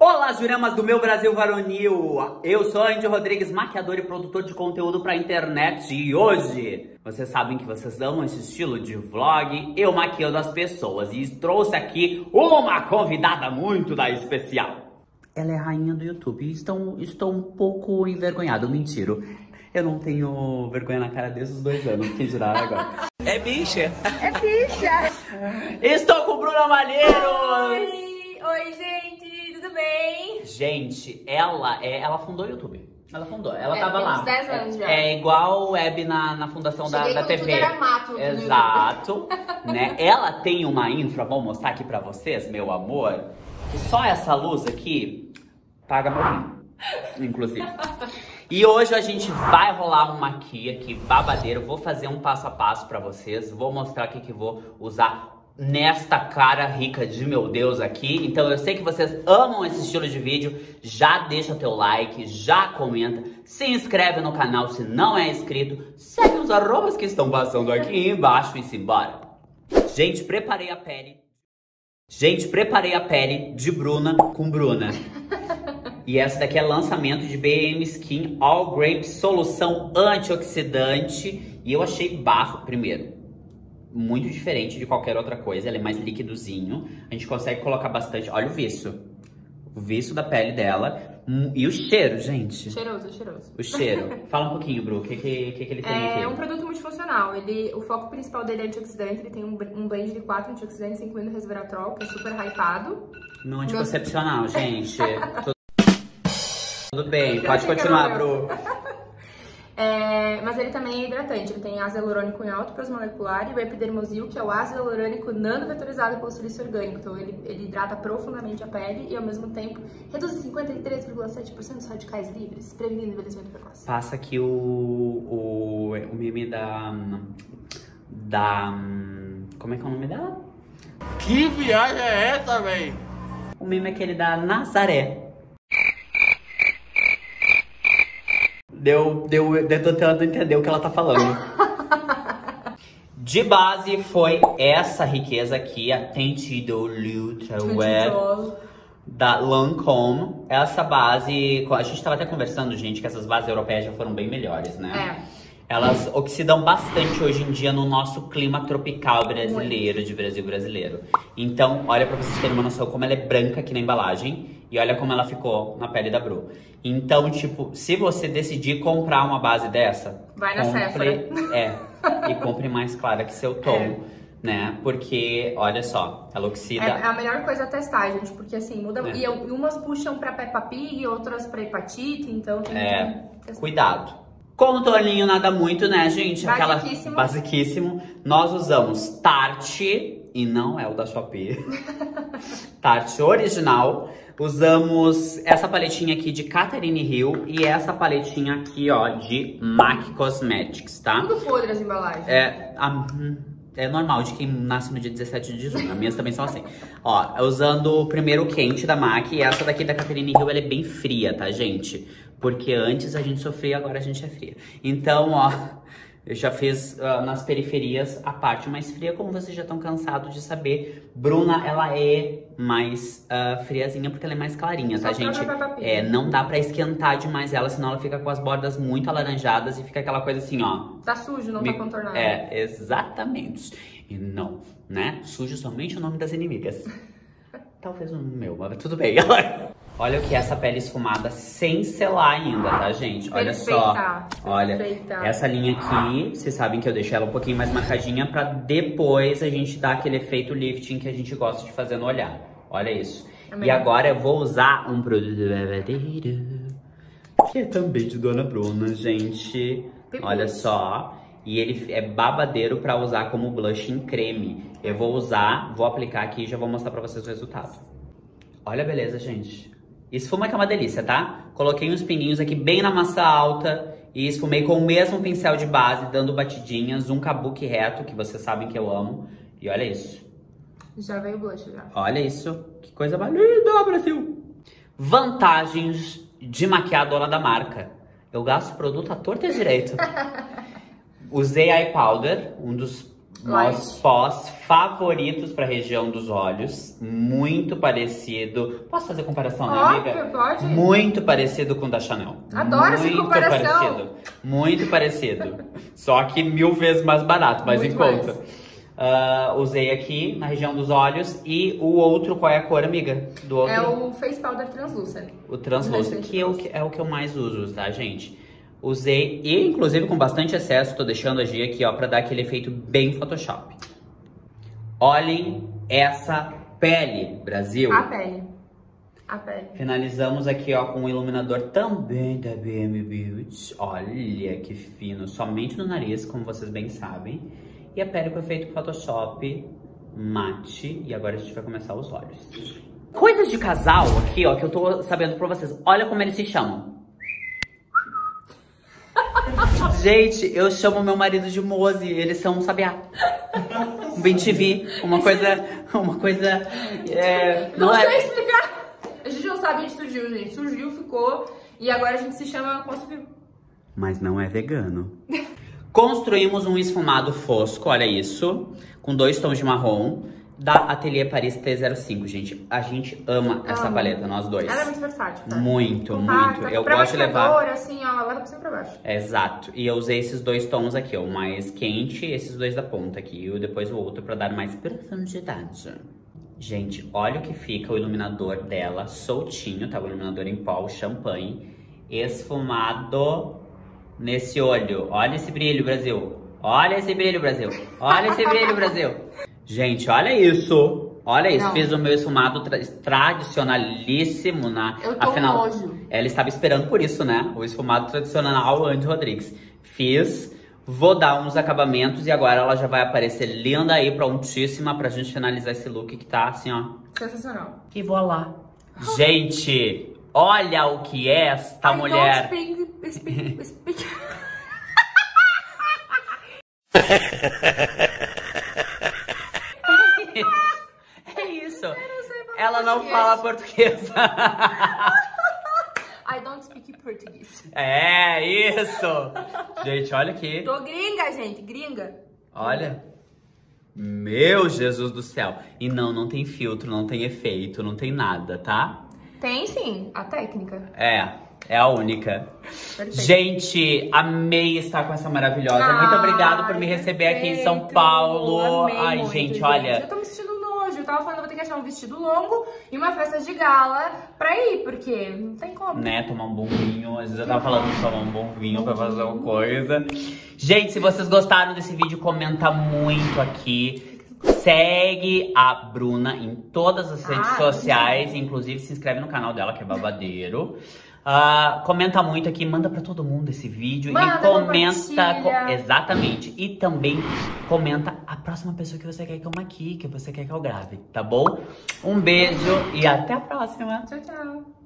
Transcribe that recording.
Olá, juramas do meu Brasil varonil! Eu sou Andy Rodrigues, maquiador e produtor de conteúdo pra internet. E hoje, vocês sabem que vocês amam esse estilo de vlog, eu maquiando as pessoas. E trouxe aqui uma convidada muito da especial. Ela é rainha do YouTube e estou um pouco envergonhado, mentiro. Eu não tenho vergonha na cara desses 2 anos, quem dirá agora. É bicha! É bicha! Estou com o Bruno Malheiros! Oi! Oi, gente! Tudo bem? Gente, ela fundou o YouTube. Ela fundou, ela tava lá. Uns 10 anos já. É igual o Web na fundação da TV. Tudo era mato. Exato. Né? Ela tem uma infra, vou mostrar aqui pra vocês, meu amor. Que só essa luz aqui paga meu rim, inclusive. E hoje a gente vai rolar um maqui aqui, babadeiro. Vou fazer um passo a passo pra vocês. Vou mostrar o que vou usar nesta cara rica de meu Deus aqui. Então eu sei que vocês amam esse estilo de vídeo. Já deixa teu like, já comenta, se inscreve no canal se não é inscrito, segue os arrobas que estão passando aqui embaixo e simbora. Gente, preparei a pele. Gente, preparei a pele de Bruna com Bruna. E essa daqui é lançamento de BM Skin All Grape, solução antioxidante. E eu achei bafo, primeiro. Muito diferente de qualquer outra coisa. Ela é mais liquidozinho. A gente consegue colocar bastante. Olha o viço. O viço da pele dela. E o cheiro, gente. Cheiroso, cheiroso. O cheiro. Fala um pouquinho, Bru. O que ele tem aqui? É um produto multifuncional. O foco principal dele é antioxidante. Ele tem um blend de 4 antioxidantes, incluindo resveratrol, que é super hypado. Não anticoncepcional, gente. Tudo bem. Pode continuar, Bru. Mas ele também é hidratante, ele tem ácido hialurônico em alto peso molecular e o epidermosil, que é o ácido hialurônico nanovetorizado pelo silice orgânico. Então ele hidrata profundamente a pele e ao mesmo tempo reduz 53,7% dos radicais livres, prevenindo o envelhecimento precoce. Passa aqui o meme da... Como é que é o nome dela? Que viagem é essa, véi? O meme é aquele da Nazaré. Deu tentando entender o que ela tá falando. De base foi essa riqueza aqui, a Tinte do Ultra Web da Lancôme. Essa base, a gente tava até conversando, gente, que essas bases europeias já foram bem melhores, né? É. Elas oxidam bastante hoje em dia no nosso clima tropical brasileiro, de Brasil brasileiro. Então, olha pra vocês terem uma noção como ela é branca aqui na embalagem. E olha como ela ficou na pele da Bru. Então, tipo, se você decidir comprar uma base dessa... Vai na Sephora. E compre mais clara que seu tom, né? Porque, olha só, ela oxida... É a melhor coisa a testar, gente. Porque, assim, muda... E umas puxam pra Peppa Pig, outras pra hepatite, então... Tem cuidado. Contorninho nada muito, né, gente? Basiquíssimo. Basiquíssimo. Nós usamos Tarte... E não é o da Shopee. Tarte original. Usamos essa paletinha aqui de Catherine Hill. E essa paletinha aqui, ó, de MAC Cosmetics, tá? Tudo podre as embalagens. É normal, de quem nasce no dia 17 de junho. As minhas também são assim. Ó, usando o primeiro quente da MAC. E essa daqui da Catherine Hill, ela é bem fria, tá, gente? Porque antes a gente sofria, agora a gente é fria. Então, ó... Eu já fiz nas periferias a parte mais fria, como vocês já estão cansados de saber. Bruna, ela é mais friazinha, porque ela é mais clarinha, tá, gente? Não dá pra esquentar demais ela, senão ela fica com as bordas muito alaranjadas e fica aquela coisa assim, ó. Tá sujo, não tá contornado. É, exatamente. E não, né? Sujo somente o nome das inimigas. Talvez o meu, mas tudo bem. Olha o que é essa pele esfumada sem selar ainda, tá, gente? Olha só. Olha, essa linha aqui, vocês sabem que eu deixei ela um pouquinho mais marcadinha pra depois a gente dar aquele efeito lifting que a gente gosta de fazer no olhar. Olha isso. E agora eu vou usar um produto que é também de Dona Bruna, gente. Olha só. E ele é babadeiro pra usar como blush em creme. Eu vou usar, vou aplicar aqui e já vou mostrar pra vocês o resultado. Olha a beleza, gente. Esfuma que é uma delícia, tá? Coloquei uns pinguinhos aqui bem na massa alta e esfumei com o mesmo pincel de base, dando batidinhas, um kabuki reto, que vocês sabem que eu amo. E olha isso. Já veio o blush, já. Olha isso. Que coisa mais linda, Brasil! Vantagens de maquiadora da marca. Eu gasto produto à torta e direito. Usei eye powder, um dos Meus pós favoritos pra região dos olhos. Muito parecido. Posso fazer comparação, né, amiga? Óbvio, pode. Muito parecido com o da Chanel. Adoro essa comparação. Parecido. Muito parecido. Só que 1000 vezes mais barato, mas em conta. Usei aqui na região dos olhos. E o outro, qual é a cor, amiga? Do outro? É o Face Powder Translucent. O Translucent, que é o que eu mais uso, tá, gente? Usei, e inclusive com bastante excesso, tô deixando agir aqui, ó, pra dar aquele efeito bem Photoshop. Olhem essa pele, Brasil. A pele. A pele. Finalizamos aqui, ó, com um iluminador também da BM Beauty. Olha que fino, somente no nariz, como vocês bem sabem. E a pele com efeito Photoshop mate. E agora a gente vai começar os olhos. Coisas de casal aqui, ó, que eu tô sabendo pra vocês. Olha como eles se chamam. Gente, eu chamo meu marido de Mozi, eles são um sabiá. Um BTV, uma coisa... É, não sei explicar. A gente não sabe onde surgiu, gente. Surgiu, ficou, e agora a gente se chama... Mas não é vegano. Construímos um esfumado fosco, olha isso. Com 2 tons de marrom. Da Atelier Paris T05, gente. A gente ama essa paleta, nós dois. Ela é muito versátil, tá? Muito, muito. Eu gosto de levar... assim, ó, ela tá sempre pra baixo. Exato. E eu usei esses 2 tons aqui, ó. O mais quente e esses 2 da ponta aqui. E depois o outro pra dar mais profundidade. Gente, olha o que fica o iluminador dela soltinho, tá? O iluminador em pó, o champanhe. Esfumado nesse olho. Olha esse brilho, Brasil. Olha esse brilho, Brasil. Olha esse brilho, Brasil. Gente, olha isso. Olha isso. Não. Fiz o meu esfumado tradicionalíssimo. Eu tô nojo. Ela estava esperando por isso, né? O esfumado tradicional Andy Rodrigues. Fiz. Vou dar uns acabamentos e agora ela já vai aparecer linda aí, prontíssima, pra gente finalizar esse look que tá assim, ó. Sensacional. E vou lá. Gente, olha o que é esta mulher. Speak. Ela não fala português. I don't speak português. É, isso. Gente, olha aqui. Tô gringa, gente. Gringa. Olha. Meu Jesus do céu. E não, não tem filtro, não tem efeito, não tem nada, tá? Tem sim, a técnica. É a única. Perfeito. Gente, amei estar com essa maravilhosa. Muito obrigado por me receber aqui em São Paulo. Amei. Ai, muito, gente, olha. Eu tô me sentindo nojo. Eu tava falando, vou ter que achar um vestido longo e uma festa de gala pra ir, porque não tem como. Né, tomar um bom vinho. Às vezes eu tava falando de tomar um bom vinho pra fazer alguma coisa. Gente, se vocês gostaram desse vídeo, comenta muito aqui. Segue a Bruna em todas as redes sociais. Sim. Inclusive, se inscreve no canal dela, que é babadeiro. Comenta muito aqui, manda pra todo mundo esse vídeo. Manda, e comenta. Exatamente. E também comenta a próxima pessoa que você quer que eu maquie, que você quer que eu grave, tá bom? Um beijo e até a próxima. Tchau, tchau.